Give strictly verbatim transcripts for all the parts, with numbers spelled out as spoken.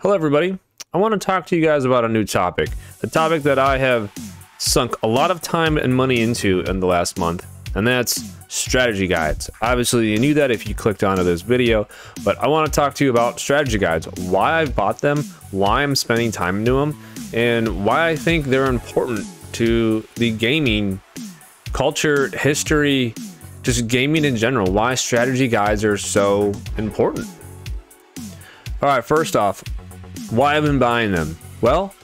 Hello everybody, I want to talk to you guys about a new topic, a topic that I have sunk a lot of time and money into in the last month, and that's strategy guides. Obviously you knew that if you clicked onto this video, but I want to talk to you about strategy guides, why I've bought them, why I'm spending time into them, and why I think they're important to the gaming culture, history, just gaming in general, why strategy guides are so important. All right, first off, why I've been buying them. Well,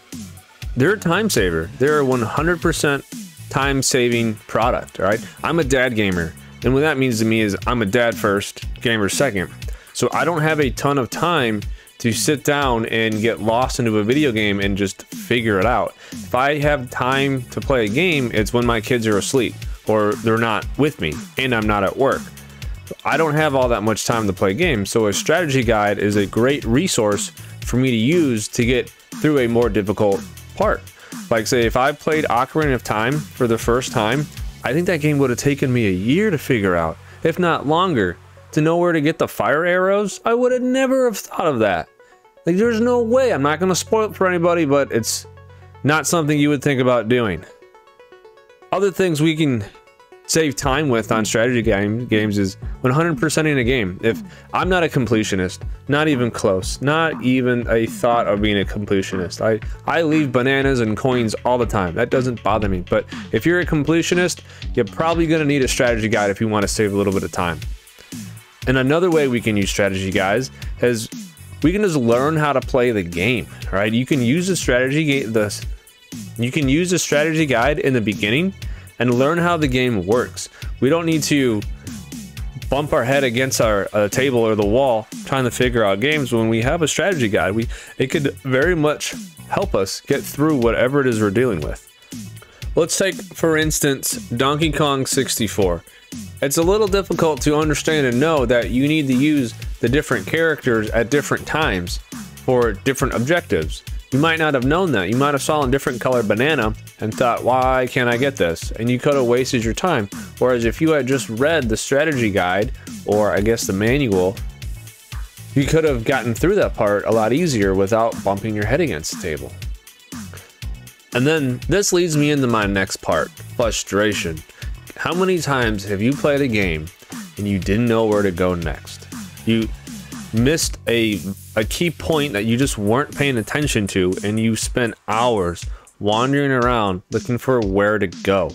they're a time saver. They're a one hundred percent time saving product, all right? I'm a dad gamer, and what that means to me is I'm a dad first, gamer second. So I don't have a ton of time to sit down and get lost into a video game and just figure it out. If I have time to play a game, it's when my kids are asleep or they're not with me and I'm not at work. I don't have all that much time to play games, so a strategy guide is a great resource for me to use to get through a more difficult part. Like say if I played Ocarina of Time for the first time, I think that game would have taken me a year to figure out, if not longer, to know where to get the fire arrows. I would have never have thought of that. Like there's no way, I'm not gonna spoil it for anybody, but it's not something you would think about doing. Other things we can save time with on strategy game, games is one hundred percenting a game. If I'm not a completionist, not even close, not even a thought of being a completionist. I, I leave bananas and coins all the time. That doesn't bother me. But if you're a completionist, you're probably going to need a strategy guide if you want to save a little bit of time. And another way we can use strategy guides is we can just learn how to play the game, right? You can use the strategy, the, you can use the strategy guide in the beginning and learn how the game works. We don't need to bump our head against our uh, table or the wall trying to figure out games. When we have a strategy guide, we it could very much help us get through whatever it is we're dealing with. Let's take, for instance, Donkey Kong sixty-four. It's a little difficult to understand and know that you need to use the different characters at different times for different objectives. You might not have known that. You might have saw a different colored banana and thought, why can't I get this? And you could have wasted your time. Whereas if you had just read the strategy guide, or I guess the manual, you could have gotten through that part a lot easier without bumping your head against the table. And then this leads me into my next part, frustration. How many times have you played a game and you didn't know where to go next? You missed a a key point that you just weren't paying attention to, and you spent hours wandering around looking for where to go.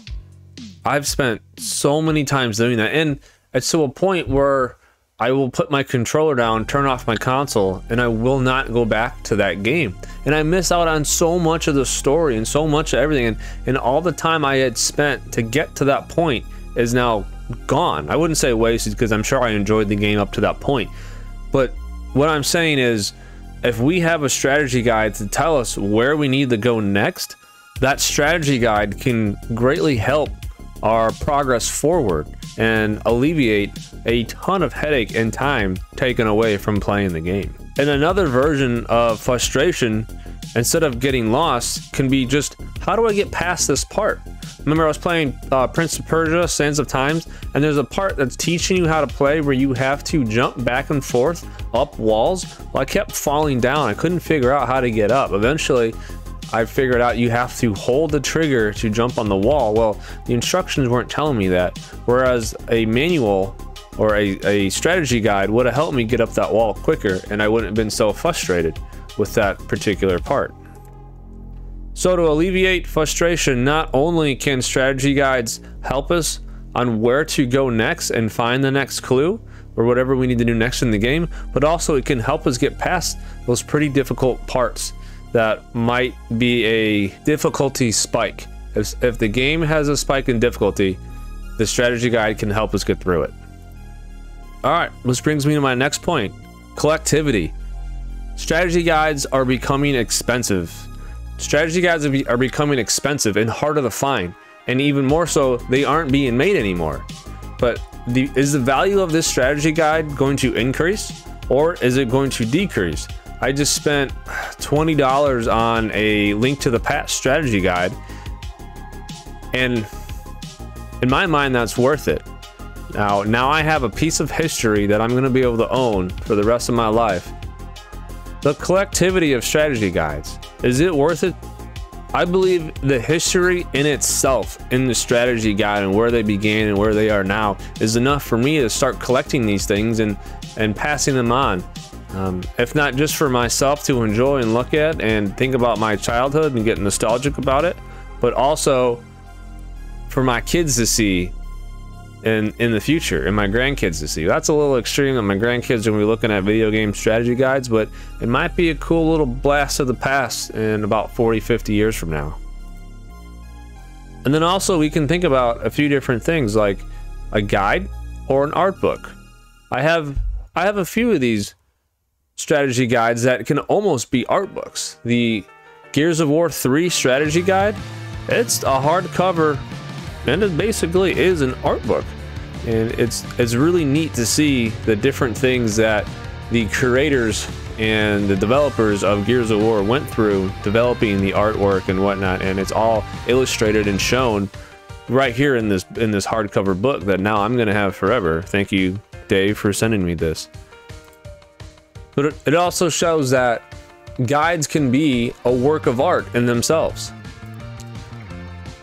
I've spent so many times doing that, and it's to a point where I will put my controller down, turn off my console, and I will not go back to that game. And I miss out on so much of the story and so much of everything, and, and all the time I had spent to get to that point is now gone. I wouldn't say wasted, because I'm sure I enjoyed the game up to that point. But what I'm saying is, if we have a strategy guide to tell us where we need to go next, that strategy guide can greatly help our progress forward and alleviate a ton of headache and time taken away from playing the game. And another version of frustration, instead of getting lost, can be just, how do I get past this part? Remember I was playing uh, Prince of Persia, Sands of Time, and there's a part that's teaching you how to play where you have to jump back and forth up walls. Well, I kept falling down. I couldn't figure out how to get up. Eventually, I figured out you have to hold the trigger to jump on the wall. Well, the instructions weren't telling me that, whereas a manual or a, a strategy guide would have helped me get up that wall quicker, and I wouldn't have been so frustrated with that particular part. So to alleviate frustration, not only can strategy guides help us on where to go next and find the next clue or whatever we need to do next in the game, but also it can help us get past those pretty difficult parts that might be a difficulty spike. If, if the game has a spike in difficulty, the strategy guide can help us get through it. All right, which brings me to my next point, collectivity. Strategy guides are becoming expensive. Strategy guides are becoming expensive and harder to find, and even more so, they aren't being made anymore. But the, is the value of this strategy guide going to increase, or is it going to decrease? I just spent twenty dollars on a Link to the Past strategy guide, and in my mind, that's worth it. Now, now I have a piece of history that I'm going to be able to own for the rest of my life. The collectivity of strategy guides. Is it worth it? I believe the history in itself in the strategy guide and where they began and where they are now is enough for me to start collecting these things and and passing them on, um, if not just for myself to enjoy and look at and think about my childhood and get nostalgic about it, but also for my kids to see in in the future and my grandkids to see. That's a little extreme that my grandkids are gonna be looking at video game strategy guides, but it might be a cool little blast of the past in about forty fifty years from now. And then also we can think about a few different things like a guide or an art book. I have I have a few of these strategy guides that can almost be art books. The Gears of War three strategy guide, it's a hardcover and it basically is an art book, and it's it's really neat to see the different things that the curators and the developers of Gears of War went through developing the artwork and whatnot, and it's all illustrated and shown right here in this in this hardcover book that now I'm gonna have forever. Thank you, Dave, for sending me this. But it also shows that guides can be a work of art in themselves.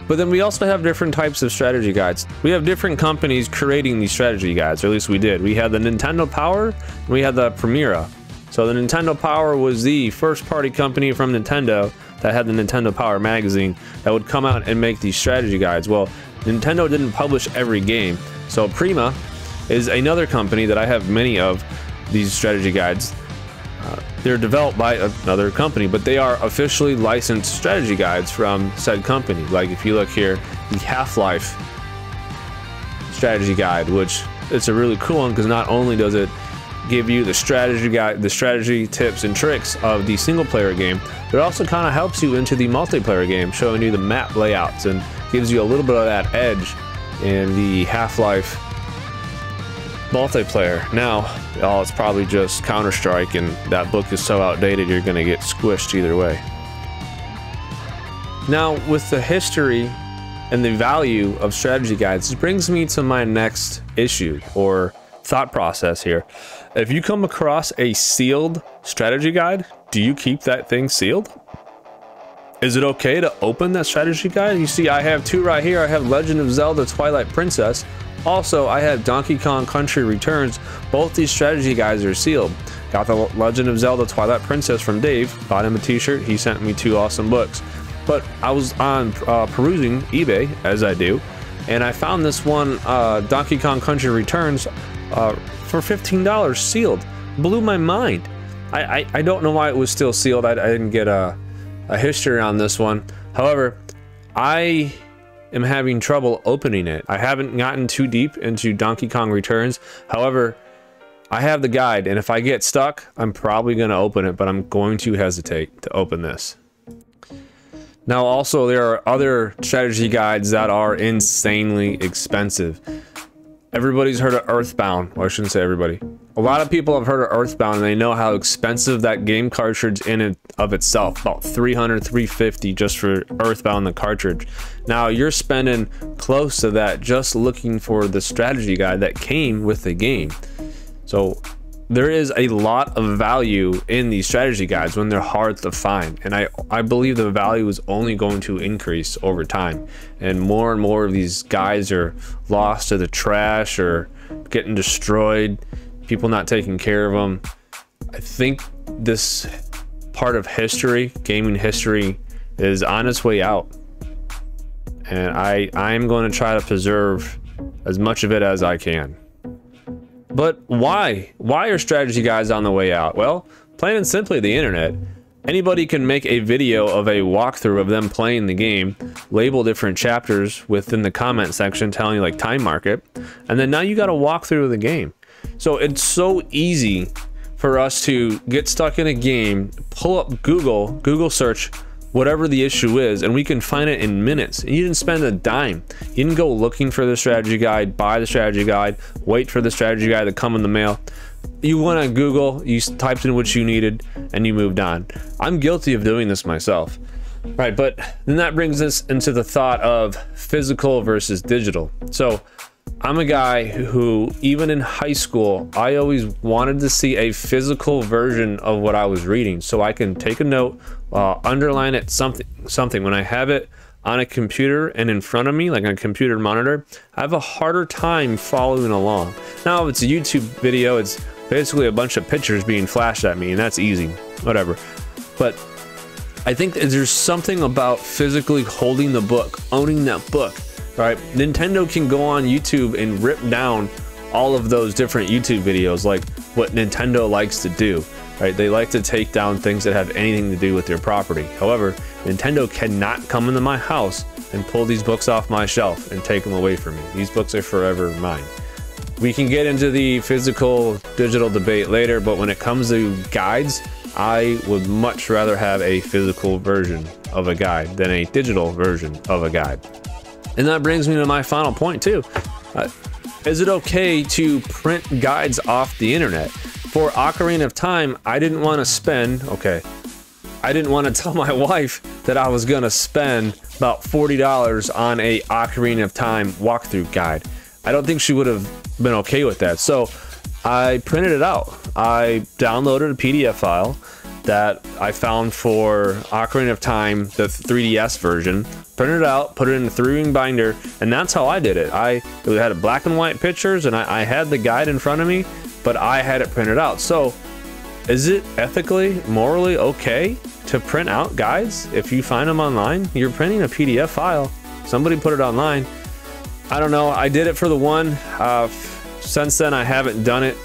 But then we also have different types of strategy guides. We have different companies creating these strategy guides, or at least we did. We had the Nintendo Power, and we had the Prima. So the Nintendo Power was the first party company from Nintendo that had the Nintendo Power magazine that would come out and make these strategy guides. Well, Nintendo didn't publish every game. So Prima is another company that I have many of these strategy guides. Uh, they're developed by another company, but they are officially licensed strategy guides from said company. Like if you look here, the Half-Life strategy guide, which it's a really cool one because not only does it give you the strategy guide, the strategy tips and tricks of the single player game, but it also kind of helps you into the multiplayer game, showing you the map layouts and gives you a little bit of that edge in the Half-Life multiplayer. Now, oh, it's probably just Counter-Strike, and that book is so outdated you're gonna get squished either way. Now, with the history and the value of strategy guides, this brings me to my next issue or thought process here. If you come across a sealed strategy guide, do you keep that thing sealed? Is it okay to open that strategy guide? You see, I have two right here. I have Legend of Zelda Twilight Princess. Also, I have Donkey Kong Country Returns. Both these strategy guides are sealed. Got the Legend of Zelda Twilight Princess from Dave. Bought him a t-shirt. He sent me two awesome books. But I was on uh, perusing eBay, as I do, and I found this one, uh, Donkey Kong Country Returns, uh, for fifteen dollars sealed. Blew my mind. I, I, I don't know why it was still sealed. I, I didn't get a, a history on this one. However, I... I'm having trouble opening it. I haven't gotten too deep into Donkey Kong Returns. However, I have the guide, and if I get stuck, I'm probably gonna open it, but I'm going to hesitate to open this. Now also, there are other strategy guides that are insanely expensive. Everybody's heard of Earthbound, or I shouldn't say everybody. A lot of people have heard of Earthbound and they know how expensive that game cartridge in and of itself, about three hundred, three fifty just for Earthbound the cartridge. Now you're spending close to that just looking for the strategy guide that came with the game. So there is a lot of value in these strategy guides when they're hard to find, and I, I believe the value is only going to increase over time, and more and more of these guides are lost to the trash or getting destroyed, people not taking care of them. I think this part of history, gaming history, is on its way out, and I, I'm going to try to preserve as much of it as I can. But why? Why are strategy guides on the way out? Well, plain and simply the internet. Anybody can make a video of a walkthrough of them playing the game, label different chapters within the comment section telling you like time market, and then now you got a walkthrough of the game. So it's so easy for us to get stuck in a game, pull up Google, Google search, whatever the issue is, and we can find it in minutes. And you didn't spend a dime. You didn't go looking for the strategy guide, buy the strategy guide, wait for the strategy guide to come in the mail. You went on Google, you typed in what you needed, and you moved on. I'm guilty of doing this myself. Right, but then that brings us into the thought of physical versus digital. So I'm a guy who, even in high school, I always wanted to see a physical version of what I was reading, so I can take a note, uh, underline it, something, something. When I have it on a computer and in front of me, like on a computer monitor, I have a harder time following along. Now, if it's a YouTube video, it's basically a bunch of pictures being flashed at me, and that's easy, whatever. But I think there's something about physically holding the book, owning that book, right? Nintendo can go on YouTube and rip down all of those different YouTube videos, like what Nintendo likes to do, right? They like to take down things that have anything to do with their property. However, Nintendo cannot come into my house and pull these books off my shelf and take them away from me. These books are forever mine. We can get into the physical digital debate later, but when it comes to guides, I would much rather have a physical version of a guide than a digital version of a guide. And that brings me to my final point too. Uh, is it okay to print guides off the internet? For Ocarina of Time, I didn't want to spend, okay, I didn't want to tell my wife that I was going to spend about forty dollars on a Ocarina of Time walkthrough guide. I don't think she would have been okay with that. So I printed it out. I downloaded a P D F file that I found for Ocarina of Time, the three D S version, printed it out, put it in a three-ring binder, and that's how I did it. I it had a black and white pictures, and I, I had the guide in front of me, but I had it printed out. So is it ethically, morally okay to print out guides? If you find them online, you're printing a P D F file. Somebody put it online. I don't know. I did it for the one. Uh, since then, I haven't done it,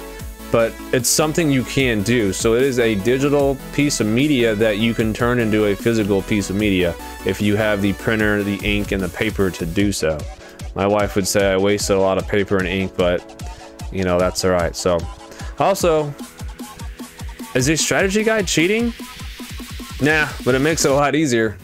but it's something you can do. So it is a digital piece of media that you can turn into a physical piece of media if you have the printer, the ink, and the paper to do so. My wife would say I wasted a lot of paper and ink, but you know, that's all right. So also, is a strategy guide cheating? Nah, but it makes it a lot easier.